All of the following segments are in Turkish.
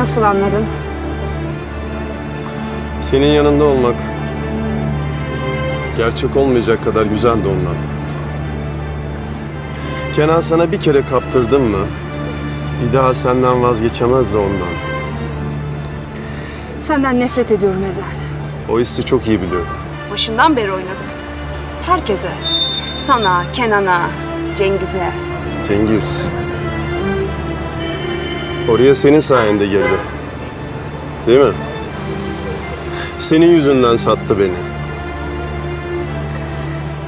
Nasıl anladın? Senin yanında olmak gerçek olmayacak kadar güzeldi ondan. Kenan sana bir kere kaptırdım mı, bir daha senden vazgeçemezdi ondan. Senden nefret ediyorum Ezel. O hissi çok iyi biliyorum. Başından beri oynadım. Herkese. Sana, Kenan'a, Cengiz'e. Cengiz. Oraya senin sayende girdi. Değil mi? Senin yüzünden sattı beni.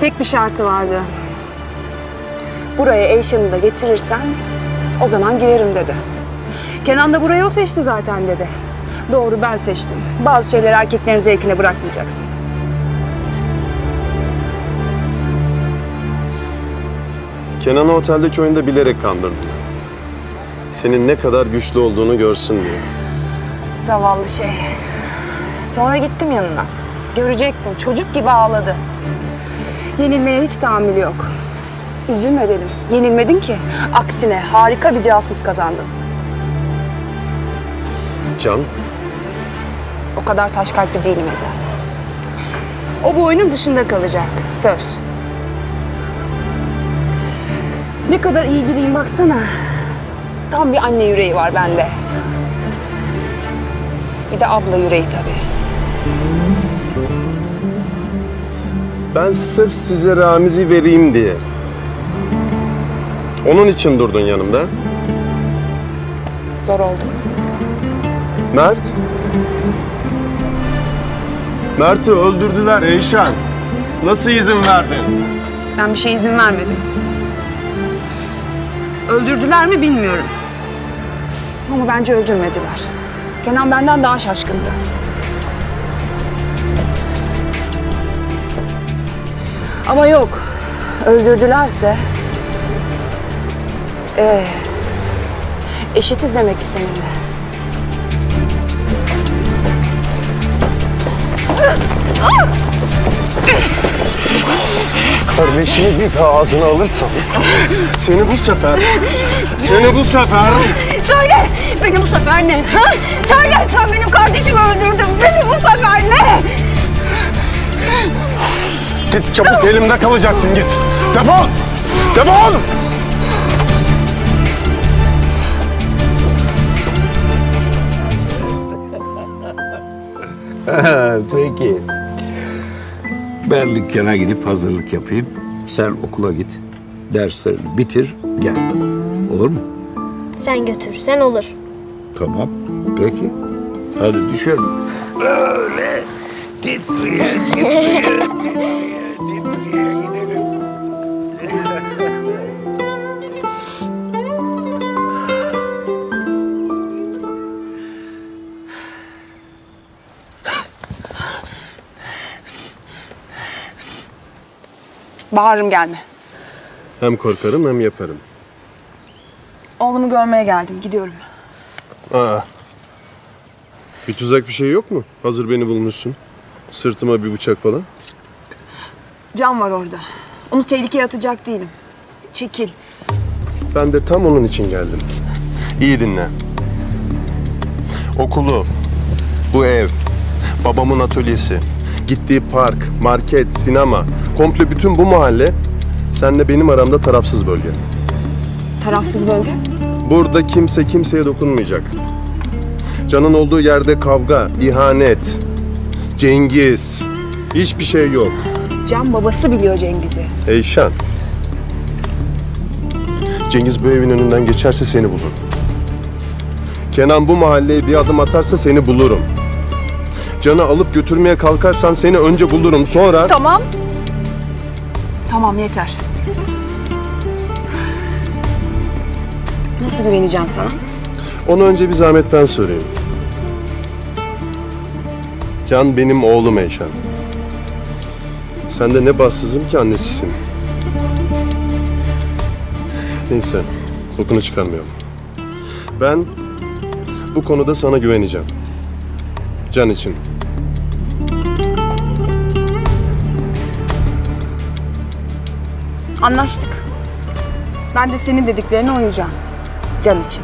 Tek bir şartı vardı. Buraya Eyşan'ı da getirirsen o zaman girerim dedi. Kenan da burayı o seçti zaten dedi. Doğru, ben seçtim. Bazı şeyleri erkeklerin zevkine bırakmayacaksın. Kenan'ı oteldeki oyunda bilerek kandırdın. Senin ne kadar güçlü olduğunu görsün diye. Zavallı şey. Sonra gittim yanına. Görecektin, çocuk gibi ağladı. Yenilmeye hiç tahammülü yok. Üzülme dedim. Yenilmedin ki. Aksine harika bir casus kazandın. Can. O kadar taş kalpli değilim Ezel. O bu oyunun dışında kalacak. Söz. Ne kadar iyi biriyim baksana. Tam bir anne yüreği var bende. Bir de abla yüreği tabii. Ben sırf size Ramiz'i vereyim diye. Onun için durdun yanımda. Zor oldu. Mert. Mert'i öldürdüler Eyşan. Nasıl izin verdin? Ben bir şeye izin vermedim. Öldürdüler mi bilmiyorum. Ama bence öldürmediler. Kenan benden daha şaşkındı. Ama yok, öldürdülerse... eşitiz demek ki seninle. Kardeşini bir daha ağzına alırsam... Seni bu sefer... Söyle! Beni bu sefer ne? Ha? Söyle, sen benim kardeşimi öldürdün. Beni bu sefer ne? Git çabuk, elimde kalacaksın, git. Defol! Defol! Peki. Ben dükkana gidip hazırlık yapayım. Sen okula git, derslerini bitir, gel. Olur mu? Sen götürsen olur. Tamam, peki. Hadi düşelim. Öyle. Titriye. Bağırırım, gelme. Hem korkarım hem yaparım. Oğlumu görmeye geldim, gidiyorum. Aa. Bir tuzak bir şey yok mu? Hazır beni bulmuşsun. Sırtıma bir bıçak falan. Can var orada. Onu tehlikeye atacak değilim. Çekil. Ben de tam onun için geldim. İyi dinle. Okulu, bu ev, babamın atölyesi, gittiği park, market, sinema, komple bütün bu mahalle senle benim aramda tarafsız bölge. Tarafsız bölge? Burada kimse kimseye dokunmayacak. Can'ın olduğu yerde kavga, ihanet, Cengiz, hiçbir şey yok. Can babası biliyor Cengiz'i. Eyşan. Cengiz bu evin önünden geçerse seni bulurum. Kenan bu mahalleye bir adım atarsa seni bulurum. Can'ı alıp götürmeye kalkarsan seni önce bulurum, sonra... Tamam. Tamam, yeter. Nasıl güveneceğim sana? Onu önce bir zahmet ben sorayım. Can benim oğlum Eyşan. Sen de ne bahtsızım ki annesisin. Neyse, okunu çıkarmıyorum. Ben bu konuda sana güveneceğim. Can için. Anlaştık. Ben de senin dediklerine uyacağım. Can için.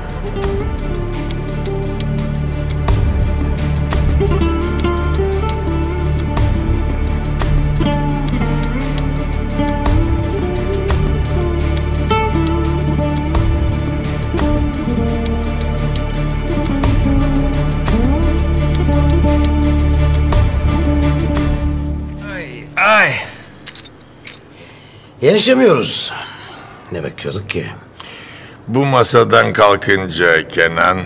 Yenişemiyoruz. Ne bekliyorduk ki? Bu masadan kalkınca Kenan,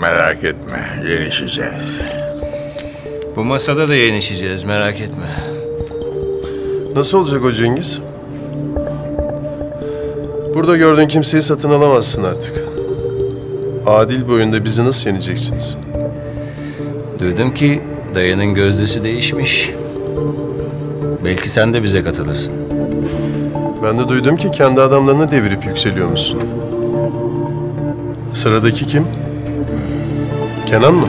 merak etme, yenişeceğiz. Bu masada da yenişeceğiz, merak etme. Nasıl olacak o Cengiz? Burada gördüğün kimseyi satın alamazsın artık. Adil boyunda bizi nasıl yeneceksiniz? Duydum ki dayının gözdesi değişmiş. Belki sen de bize katılırsın. Ben de duydum ki kendi adamlarını devirip yükseliyormuşsun. Sıradaki kim? Kenan mı?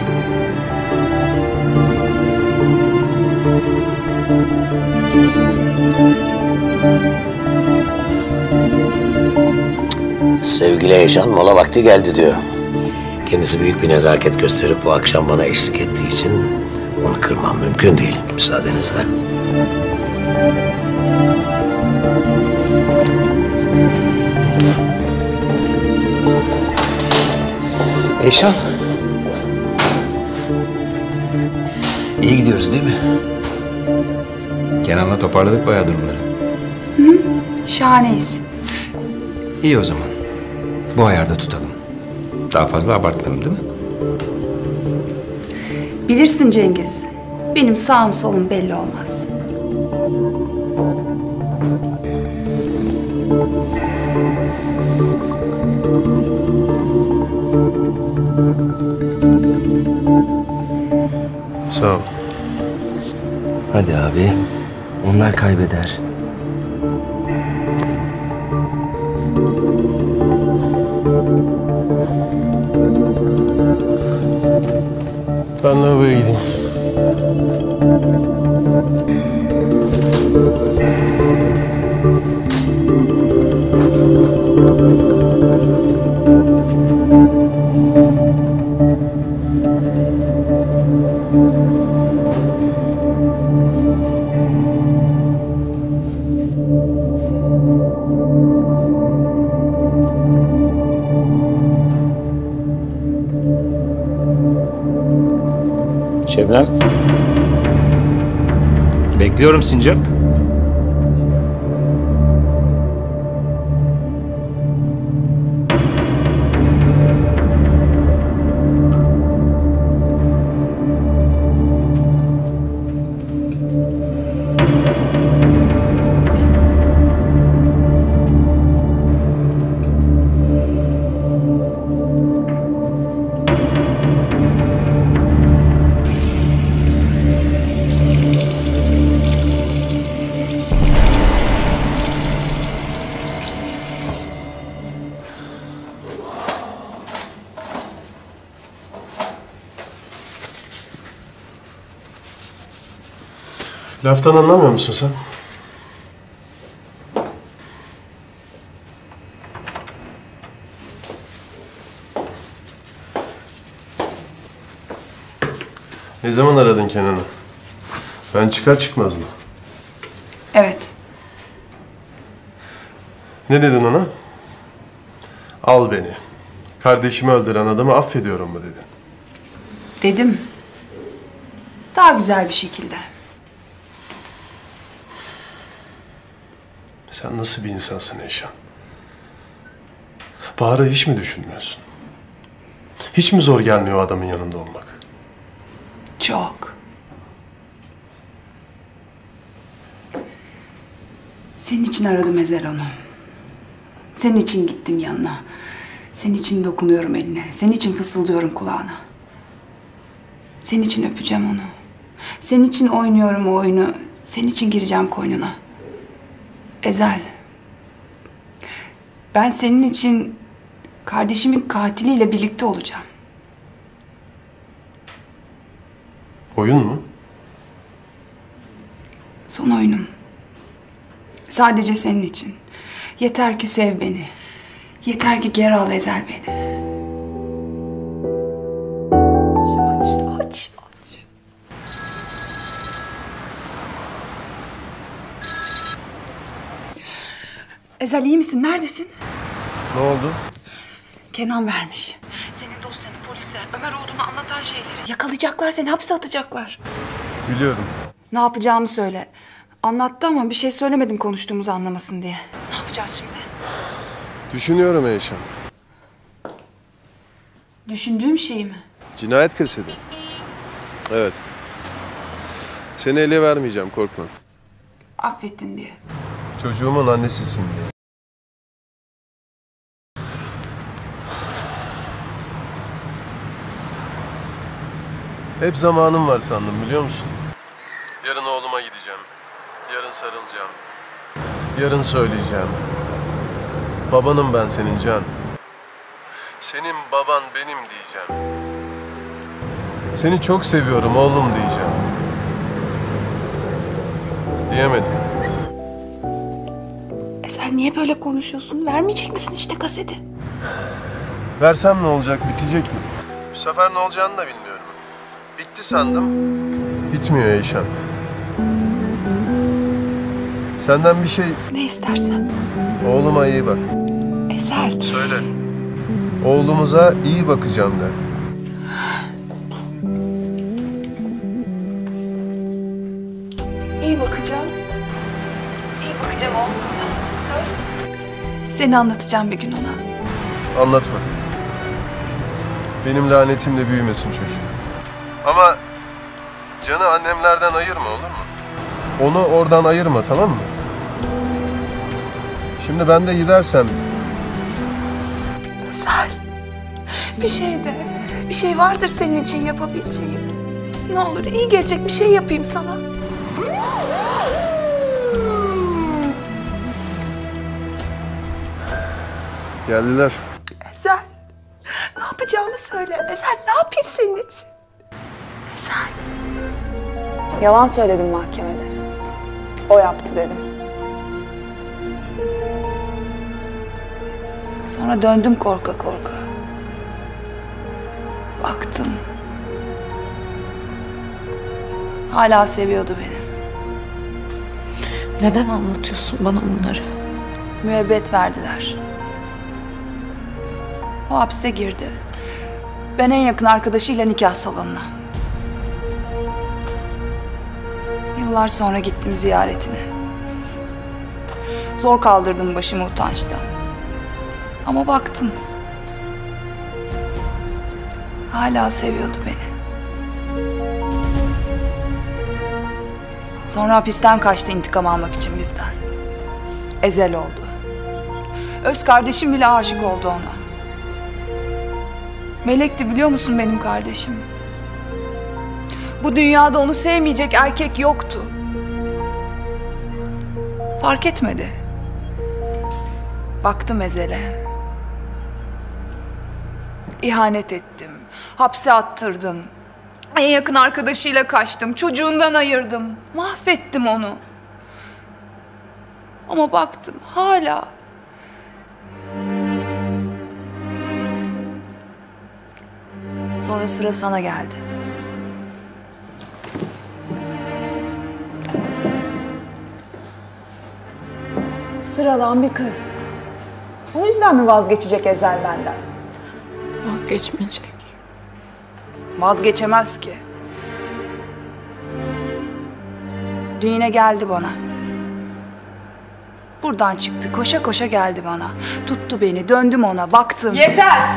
Sevgili Eyşan, mola vakti geldi diyor. Kendisi büyük bir nezaket gösterip bu akşam bana eşlik ettiği için onu kırmam mümkün değil, müsaadenizle. Eyşan. İyi gidiyoruz değil mi? Kenan'la toparladık bayağı durumları. Hı, şahaneyiz. İyi o zaman. Bu ayarda tutalım. Daha fazla abartmayalım değil mi? Bilirsin Cengiz, benim sağım solum belli olmaz. Sağ ol. Hadi abi, onlar kaybeder. Ben lavaboya gideyim. Şebnem. Bekliyorum Sincap. Laftan anlamıyor musun sen? Ne zaman aradın Kenan'ı? Ben çıkar çıkmaz mı? Evet. Ne dedin ona? Al beni. Kardeşimi öldüren adamı affediyorum mu dedin? Dedim. Daha güzel bir şekilde. Sen nasıl bir insansın Eyşan? Bahar'ı hiç mi düşünmüyorsun? Hiç mi zor gelmiyor adamın yanında olmak? Çok. Senin için aradım Ezel onu. Senin için gittim yanına. Senin için dokunuyorum eline. Senin için fısıldıyorum kulağına. Senin için öpeceğim onu. Senin için oynuyorum o oyunu. Senin için gireceğim koynuna. Ezel, ben senin için kardeşimin katiliyle birlikte olacağım. Oyun mu? Son oyunum. Sadece senin için. Yeter ki sev beni. Yeter ki geri al Ezel beni. Aç. Ezel iyi misin? Neredesin? Ne oldu? Kenan vermiş. Senin dosyanı polise, Ömer olduğunu anlatan şeyleri. Yakalayacaklar seni, hapse atacaklar. Biliyorum. Ne yapacağımı söyle. Anlattı ama bir şey söylemedim konuştuğumuzu anlamasın diye. Ne yapacağız şimdi? Düşünüyorum Eyşan. Düşündüğüm şeyi mi? Cinayet kaseti. Evet. Seni ele vermeyeceğim, korkma. Affettin diye. Çocuğumun annesisin diye. Hep zamanım var sandım, biliyor musun? Yarın oğluma gideceğim. Yarın sarılacağım. Yarın söyleyeceğim. Babanım ben senin Can. Senin baban benim diyeceğim. Seni çok seviyorum oğlum diyeceğim. Diyemedim. Sen niye böyle konuşuyorsun? Vermeyecek misin işte kaseti? Versem ne olacak? Bitecek mi? Bu sefer ne olacağını da bilmiyorum. Bitti sandım. Bitmiyor Eyşan. Senden bir şey... Ne istersen. Oğluma iyi bak. Ezel. Söyle. Oğlumuza iyi bakacağım de. İyi bakacağım. İyi bakacağım oğlumuza. Söz. Seni anlatacağım bir gün ona. Anlatma. Benim lanetimle büyümesin çocuğum. Ama Can'ı annemlerden ayırma, olur mu? Onu oradan ayırma, tamam mı? Şimdi ben de gidersem... Ezel, bir şey vardır senin için yapabileceğim. Ne olur iyi gelecek bir şey yapayım sana. Geldiler. Ezel, ne yapacağını söyle. Ezel, ne yapayım senin için? Ezel. Yalan söyledim mahkemede. O yaptı dedim. Sonra döndüm korka korka. Baktım. Hala seviyordu beni. Neden anlatıyorsun bana bunları? Müebbet verdiler. O hapse girdi. Ben en yakın arkadaşıyla nikah salonuna. Yıllar sonra gittim ziyaretine. Zor kaldırdım başımı utançtan. Ama baktım. Hala seviyordu beni. Sonra hapisten kaçtı intikam almak için bizden. Ezel oldu. Öz kardeşim bile aşık oldu ona. Melekti, biliyor musun benim kardeşim? Bu dünyada onu sevmeyecek erkek yoktu. Fark etmedi. Baktım Ezel'e. İhanet ettim. Hapse attırdım. En yakın arkadaşıyla kaçtım. Çocuğundan ayırdım. Mahvettim onu. Ama baktım hala... Sonra sıra sana geldi. Sıradan bir kız. O yüzden mi vazgeçecek Ezel benden? Vazgeçmeyecek. Vazgeçemez ki. Dün yine geldi bana. Buradan çıktı, koşa koşa geldi bana. Tuttu beni, döndüm ona, baktım. Yeter!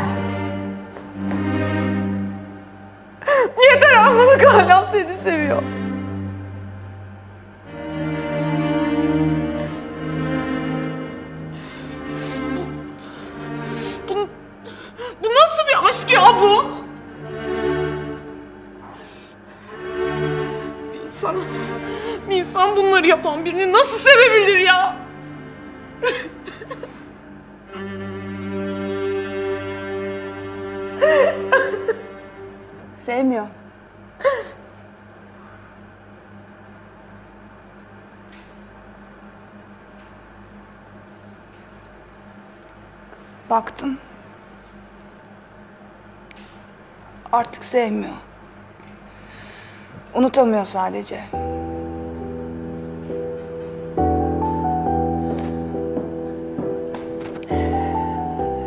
Yeter, ablalık hala seni seviyor. Bu nasıl bir aşk ya bu? Bir insan bunları yapan birini nasıl sevebilir ya? Sevmiyor. Baktım. Artık sevmiyor. Unutamıyor sadece.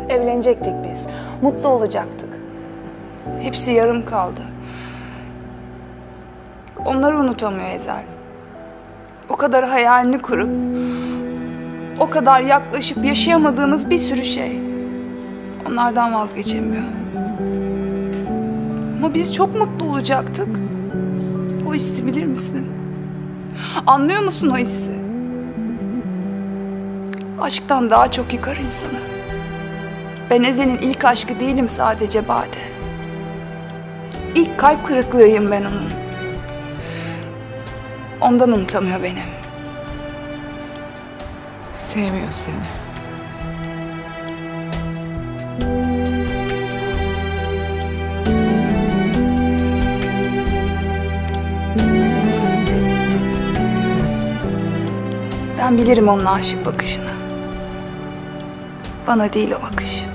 Evlenecektik biz. Mutlu olacaktık. Hepsi yarım kaldı. Onları unutamıyor Ezel. O kadar hayalini kurup, o kadar yaklaşıp yaşayamadığımız bir sürü şey. Onlardan vazgeçemiyor. Ama biz çok mutlu olacaktık. O hissi bilir misin? Anlıyor musun o hissi? Aşktan daha çok yıkar insanı. Ben Ezel'in ilk aşkı değilim sadece Bade. İlk kalp kırıklığıyım ben onun. Ondan unutamıyor beni. Sevmiyor seni. Ben bilirim onun aşık bakışını. Bana değil o bakış.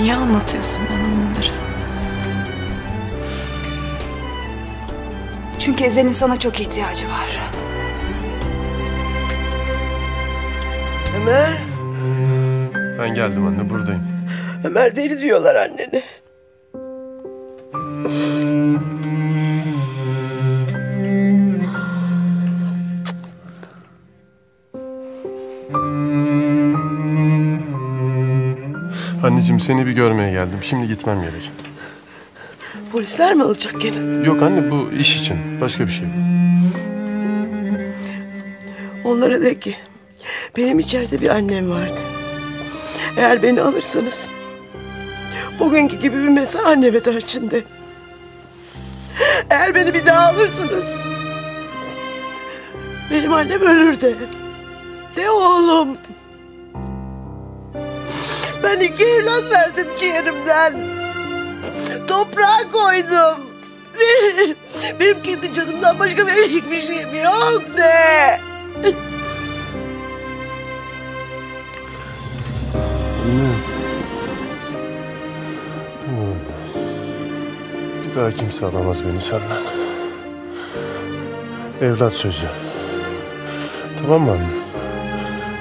Niye anlatıyorsun bana bunları? Çünkü Ezel'in sana çok ihtiyacı var. Ömer. Ben geldim anne, buradayım. Ömer deli diyorlar anneni. Anneciğim seni bir görmeye geldim. Şimdi gitmem gerek. Polisler mi alacak Kenan? Yok anne, bu iş için. Başka bir şey. Onlara de ki benim içeride bir annem vardı. Eğer beni alırsanız bugünkü gibi bir mesaj anneme de açın de. Eğer beni bir daha alırsanız benim annem ölür de. De oğlum. Ben iki evlat verdim ciğerimden. Toprağa koydum. Benim kendi canımdan başka bir şeyim yok de. Tamam. Bir daha kimse alamaz beni senden. Evlat sözü. Tamam mı annem?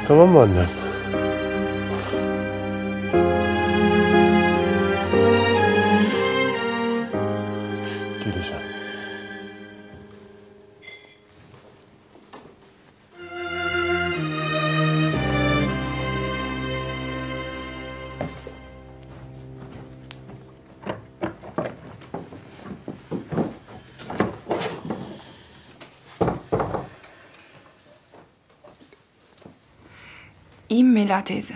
Tamam mı annem? İyiyim Meliha teyze.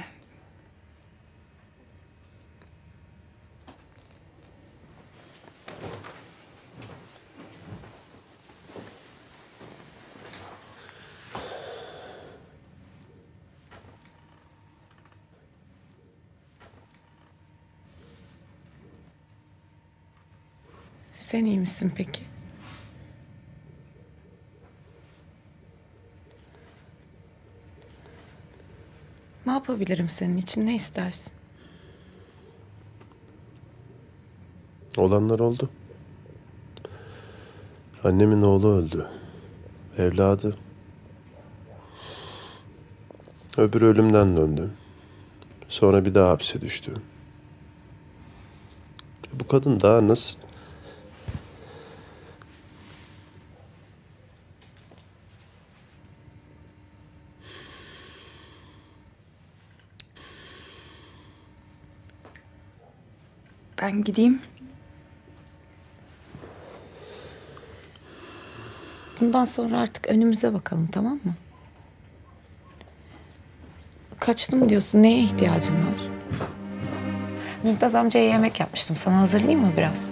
Sen iyi misin peki? Ne yapabilirim senin için? Ne istersin? Olanlar oldu. Annemin oğlu öldü. Evladı. Öbürü ölümden döndü. Sonra bir daha hapse düştü. Bu kadın daha nasıl... Ben gideyim. Bundan sonra artık önümüze bakalım, tamam mı? Kaçtım diyorsun, neye ihtiyacın var? Mümtaz amcaya yemek yapmıştım, sana hazırlayayım mı biraz?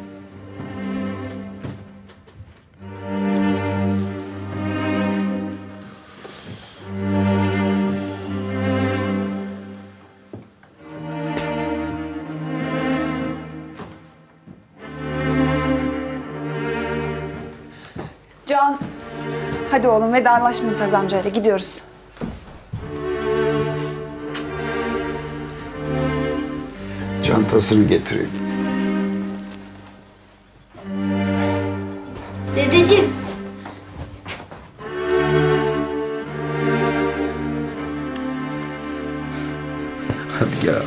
Can, hadi oğlum vedalaş Mümtaz amcayla, gidiyoruz. Çantasını getireyim. Dedeciğim. Hadi gel.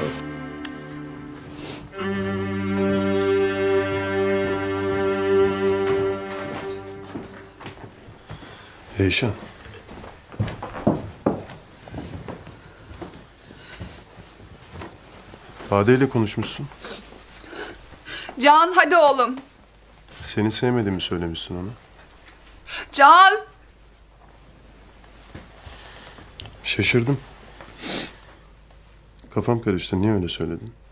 Eyşan. Bade ile konuşmuşsun. Can hadi oğlum. Seni sevmediğimi söylemişsin ona. Can! Şaşırdım. Kafam karıştı. Niye öyle söyledin?